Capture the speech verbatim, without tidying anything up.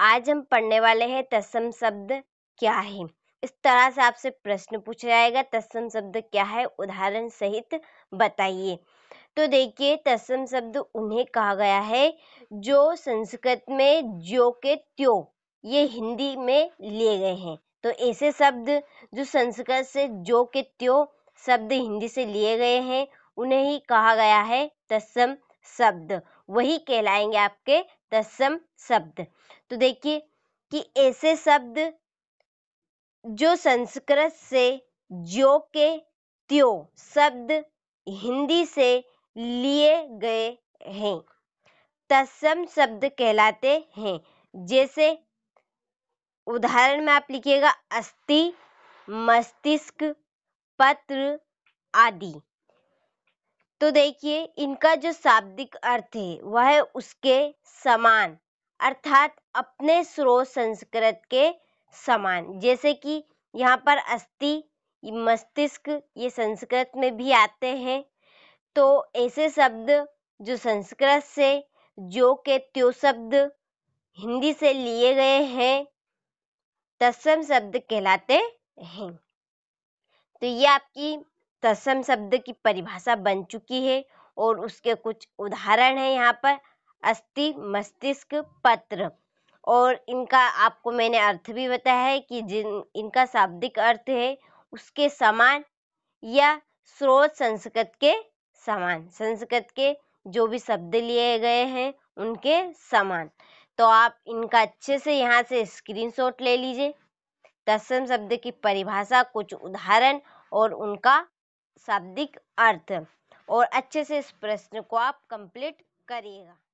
आज हम पढ़ने वाले हैं तत्सम शब्द क्या है। इस तरह से आपसे प्रश्न पूछा जाएगा, तत्सम शब्द क्या है, उदाहरण सहित बताइए। तो देखिए, तत्सम शब्द उन्हें कहा गया है जो संस्कृत में ज्यो के त्यो, ये हिंदी में लिए गए हैं। तो ऐसे शब्द जो संस्कृत से ज्यो के त्यो शब्द हिंदी से लिए गए हैं, उन्हें ही कहा गया है तत्सम शब्द, वही कहलाएंगे आपके तत्सम शब्द। तो देखिए कि ऐसे शब्द जो संस्कृत से ज्यो के त्यो शब्द हिंदी से लिए गए हैं, तत्सम शब्द कहलाते हैं। जैसे उदाहरण में आप लिखिएगा अस्थि, मस्तिष्क, पत्र आदि। तो देखिए, इनका जो शाब्दिक अर्थ है वह है उसके समान, अर्थात अपने स्रोत संस्कृत के समान। जैसे कि यहाँ पर अस्थि, मस्तिष्क ये संस्कृत में भी आते हैं। तो ऐसे शब्द जो संस्कृत से ज्यो के त्यो शब्द हिंदी से लिए गए हैं, तत्सम शब्द कहलाते हैं। तो ये आपकी तत्सम शब्द की परिभाषा बन चुकी है और उसके कुछ उदाहरण है यहाँ पर अस्थि, मस्तिष्क, पत्र। और इनका आपको मैंने अर्थ भी बताया है कि जिन इनका शाब्दिक अर्थ है उसके समान या स्रोत संस्कृत के समान, संस्कृत के जो भी शब्द लिए गए हैं उनके समान। तो आप इनका अच्छे से यहाँ से स्क्रीनशॉट ले लीजिए, तत्सम शब्द की परिभाषा, कुछ उदाहरण और उनका शाब्दिक अर्थ, और अच्छे से इस प्रश्न को आप कंप्लीट करिएगा।